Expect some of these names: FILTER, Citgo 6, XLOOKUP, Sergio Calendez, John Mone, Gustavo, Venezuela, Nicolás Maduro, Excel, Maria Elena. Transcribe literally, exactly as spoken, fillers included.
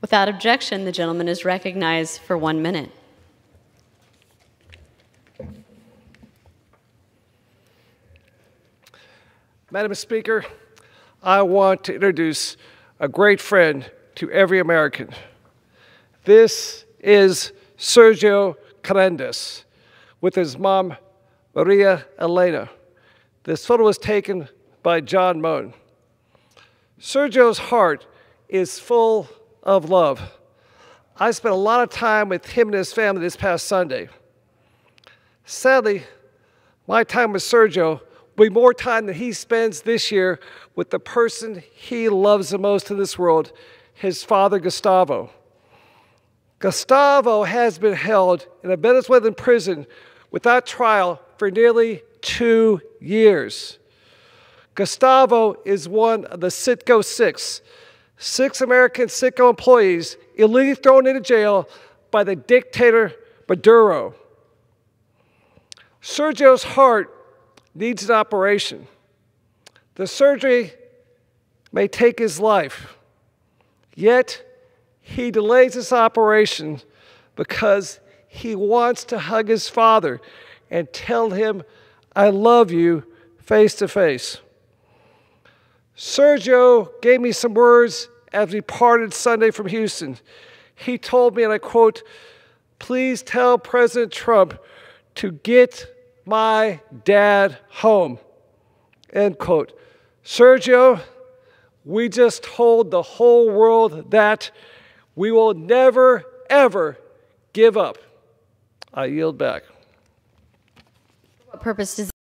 Without objection, the gentleman is recognized for one minute. Madam Speaker, I want to introduce a great friend to every American. This is Sergio Calendez with his mom, Maria Elena. This photo was taken by John Mone. Sergio's heart is full of love. I spent a lot of time with him and his family this past Sunday. Sadly, my time with Sergio will be more time than he spends this year with the person he loves the most in this world, his father, Gustavo. Gustavo has been held in a Venezuelan prison without trial for nearly two years. Gustavo is one of the Citgo six, six American Citgo employees illegally thrown into jail by the dictator Maduro. Sergio's heart needs an operation. The surgery may take his life, yet he delays this operation because he wants to hug his father and tell him, "I love you," face to face. Sergio gave me some words as we parted Sunday from Houston. He told me, and I quote, "Please tell President Trump to get my dad home," end quote. Sergio, we just told the whole world that we will never, ever give up. I yield back. What purpose does